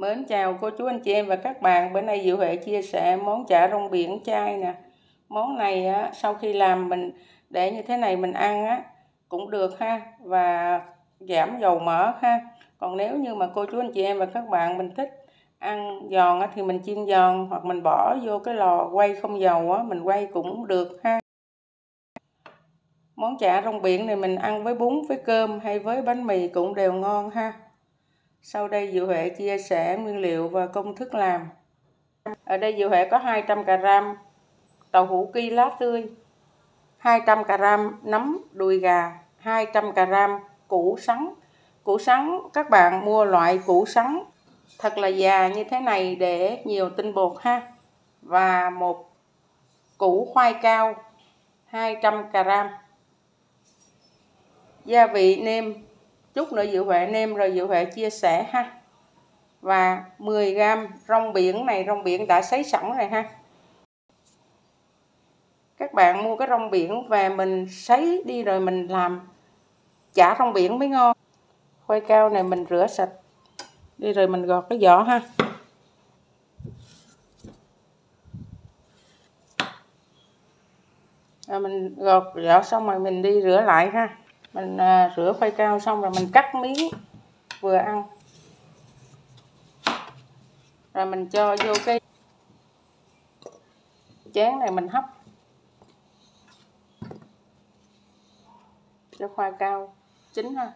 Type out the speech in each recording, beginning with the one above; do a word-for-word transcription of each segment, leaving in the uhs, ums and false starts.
Mến chào cô chú anh chị em và các bạn. Bữa nay Diệu Huệ chia sẻ món chả rong biển chay nè. Món này á, sau khi làm mình để như thế này mình ăn á cũng được ha, và giảm dầu mỡ ha. Còn nếu như mà cô chú anh chị em và các bạn mình thích ăn giòn á, thì mình chiên giòn hoặc mình bỏ vô cái lò quay không dầu á, mình quay cũng được ha. Món chả rong biển này mình ăn với bún, với cơm hay với bánh mì cũng đều ngon ha. Sau đây Diệu Huệ chia sẻ nguyên liệu và công thức làm. Ở đây Diệu Huệ có hai trăm gờ-ram tàu hũ ky lá tươi, hai trăm gờ-ram nấm đùi gà, hai trăm gờ-ram củ sắn. Củ sắn các bạn mua loại củ sắn thật là già như thế này để nhiều tinh bột ha. Và một củ khoai cao hai trăm gờ-ram. Gia vị nêm, chút nữa Diệu Huệ nêm rồi Diệu Huệ chia sẻ ha. Và mười gờ-ram rong biển này, rong biển đã sấy sẵn rồi ha. Các bạn mua cái rong biển về mình sấy đi rồi mình làm chả rong biển mới ngon. Khoai cao này mình rửa sạch đi rồi mình gọt cái vỏ ha. Rồi mình gọt vỏ xong rồi mình đi rửa lại ha. Mình à, rửa khoai cao xong rồi mình cắt miếng vừa ăn. Rồi mình cho vô cái chén này mình hấp cho khoai cao chín ha.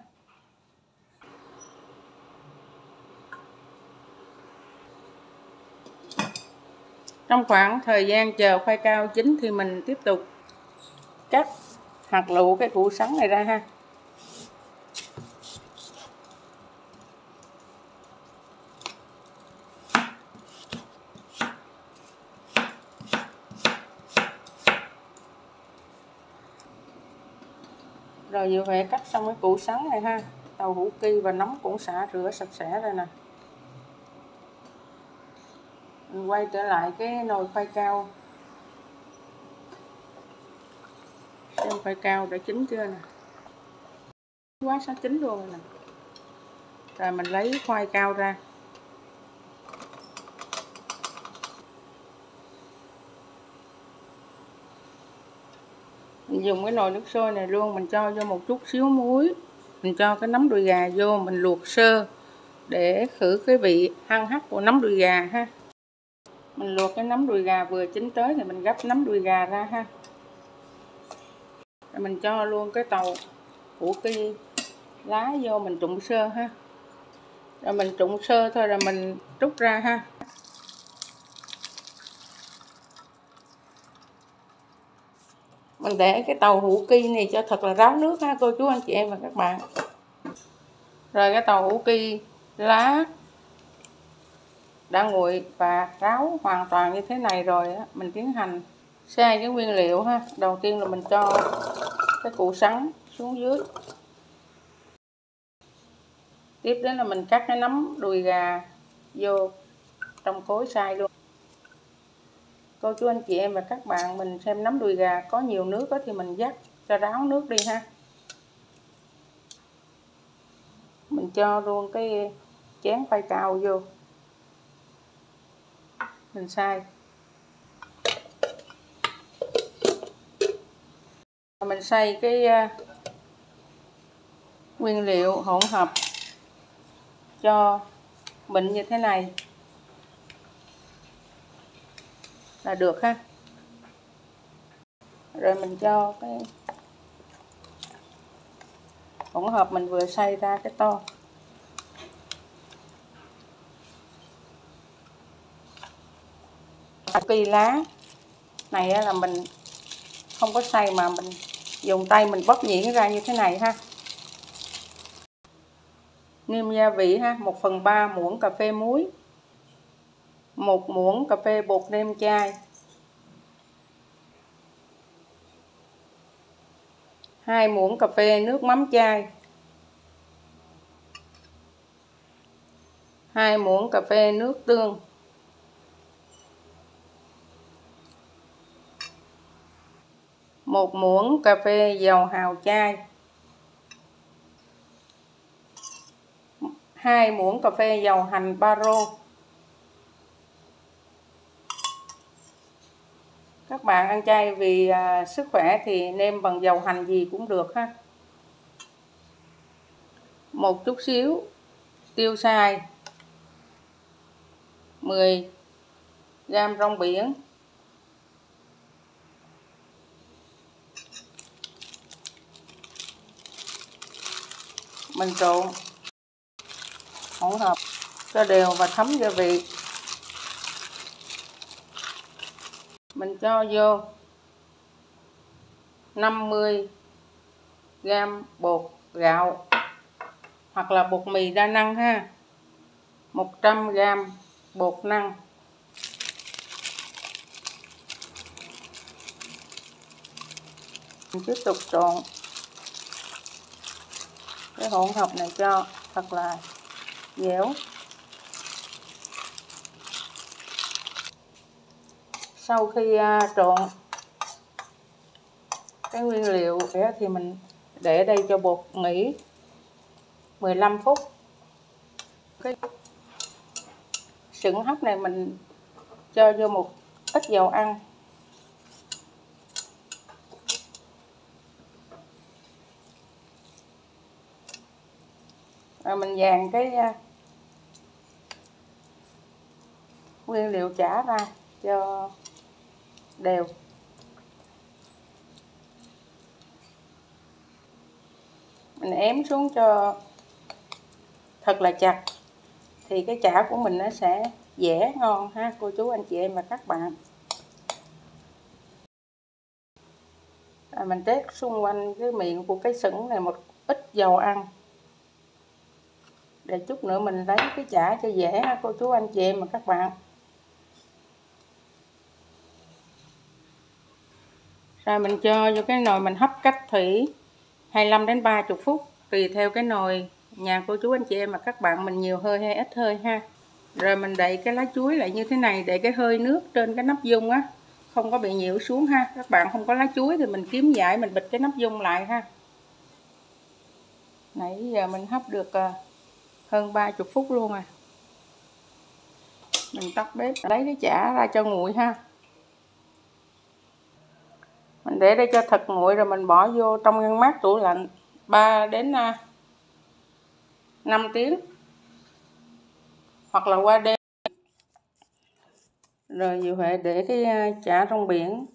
Trong khoảng thời gian chờ khoai cao chín thì mình tiếp tục cắt hạt lựu cái củ sắn này ra ha. Rồi Diệu Huệ cắt xong cái củ sắn này ha. Tàu hũ ky và nấm cũng xả rửa sạch sẽ rồi nè. Mình quay trở lại cái nồi khoai cao. Xem khoai cao đã chín chưa nè. Quá sắp chín luôn rồi nè. Rồi mình lấy khoai cao ra. Mình dùng cái nồi nước sôi này luôn, mình cho vô một chút xíu muối. Mình cho cái nấm đùi gà vô, mình luộc sơ để khử cái vị hăng hắc của nấm đùi gà ha. Mình luộc cái nấm đùi gà vừa chín tới thì mình gấp nấm đùi gà ra ha. Rồi mình cho luôn cái tàu hũ ky lá vô, mình trụng sơ ha. Rồi mình trụng sơ thôi rồi mình trút ra ha. Mình để cái tàu hũ ky này cho thật là ráo nước ha cô chú anh chị em và các bạn. Rồi cái tàu hũ ky lá đã nguội và ráo hoàn toàn như thế này rồi á, mình tiến hành xay cái nguyên liệu ha. Đầu tiên là mình cho cái củ sắn xuống dưới. Tiếp đến là mình cắt cái nấm đùi gà vô trong cối xay luôn. Cô chú anh chị em và các bạn mình xem nấm đùi gà có nhiều nước đó thì mình vắt cho ráo nước đi ha. Mình cho luôn cái chén khoai cao vô. Mình xay. Mình xay cái nguyên liệu hỗn hợp cho mịn như thế này là được ha. Rồi mình cho cái hỗn hợp mình vừa xay ra cái tô. Cái lá này là mình không có xay mà mình dùng tay mình bóp nhuyễn ra như thế này ha. Nêm gia vị ha, một phần ba muỗng cà phê muối, một muỗng cà phê bột nêm chai, hai muỗng cà phê nước mắm chai, hai muỗng cà phê nước tương, một muỗng cà phê dầu hào chay, hai muỗng cà phê dầu hành baro. Các bạn ăn chay vì à, sức khỏe thì nêm bằng dầu hành gì cũng được ha. Một chút xíu tiêu xài, mười gam rong biển, mình trộn hỗn hợp cho đều và thấm gia vị. Mình cho vô năm mươi gam bột gạo hoặc là bột mì đa năng ha, một trăm gam bột năng, mình tiếp tục trộn cái hỗn hợp này cho thật là dẻo. Sau khi trộn cái nguyên liệu thì mình để đây cho bột nghỉ mười lăm phút. Cái sửng hấp này mình cho vô một ít dầu ăn, rồi mình dàn cái nguyên liệu chả ra cho đều. Mình ém xuống cho thật là chặt thì cái chả của mình nó sẽ dẻ ngon ha cô chú anh chị em và các bạn. Rồi mình trét xung quanh cái miệng của cái sửng này một ít dầu ăn để chút nữa mình lấy cái chả cho dẻ ha cô chú anh chị em và các bạn. Rồi mình cho vô cái nồi, mình hấp cách thủy hai mươi lăm đến ba mươi phút, tùy theo cái nồi nhà cô chú anh chị em và các bạn mình nhiều hơi hay ít hơi ha. Rồi mình đậy cái lá chuối lại như thế này để cái hơi nước trên cái nắp dung á không có bị nhiễu xuống ha. Các bạn không có lá chuối thì mình kiếm giải mình bịt cái nắp dung lại ha. Nãy giờ mình hấp được hơn ba mươi phút luôn à. Mình tắt bếp, lấy cái chả ra cho nguội ha. Mình để đây cho thật nguội rồi mình bỏ vô trong ngăn mát tủ lạnh ba đến năm tiếng hoặc là qua đêm. Rồi Diệu Huệ để cái chả rong biển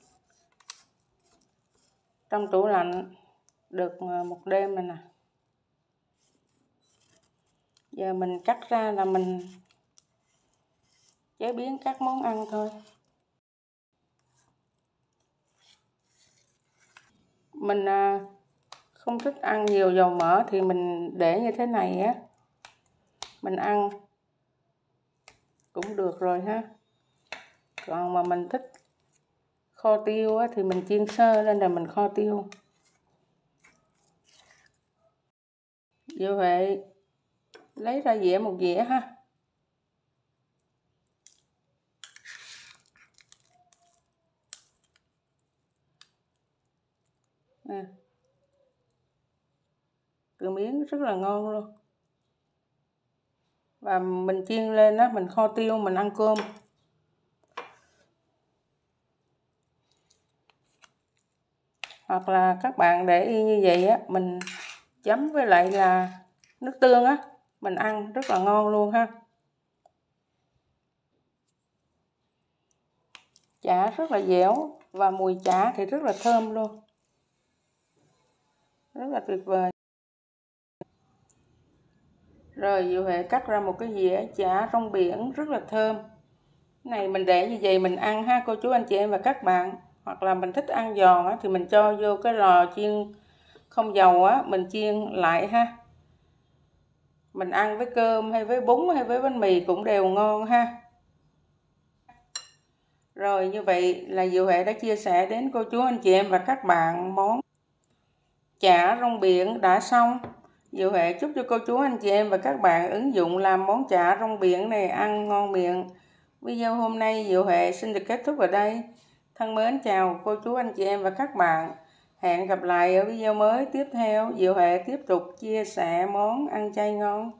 trong tủ lạnh được một đêm rồi nè. Giờ mình cắt ra là mình chế biến các món ăn thôi. Mình không thích ăn nhiều dầu mỡ thì mình để như thế này á, mình ăn cũng được rồi ha. Còn mà mình thích kho tiêu á thì mình chiên sơ lên rồi mình kho tiêu. Diệu Huệ lấy ra dĩa một dĩa ha. À, từ miếng rất là ngon luôn. Và mình chiên lên á, mình kho tiêu, mình ăn cơm. Hoặc là các bạn để y như vậy á, mình chấm với lại là nước tương á, mình ăn rất là ngon luôn ha. Chả rất là dẻo và mùi chả thì rất là thơm luôn, rất là tuyệt vời. Rồi Diệu Huệ cắt ra một cái dĩa chả rong biển rất là thơm. Cái này mình để như vậy mình ăn ha cô chú anh chị em và các bạn. Hoặc là mình thích ăn giòn á, thì mình cho vô cái lò chiên không dầu á, mình chiên lại ha. Mình ăn với cơm hay với bún hay với bánh mì cũng đều ngon ha. Rồi như vậy là Diệu Huệ đã chia sẻ đến cô chú anh chị em và các bạn món chả rong biển đã xong. Diệu Huệ chúc cho cô chú anh chị em và các bạn ứng dụng làm món chả rong biển này ăn ngon miệng. Video hôm nay Diệu Huệ xin được kết thúc ở đây. Thân mến chào cô chú anh chị em và các bạn. Hẹn gặp lại ở video mới tiếp theo. Diệu Huệ tiếp tục chia sẻ món ăn chay ngon.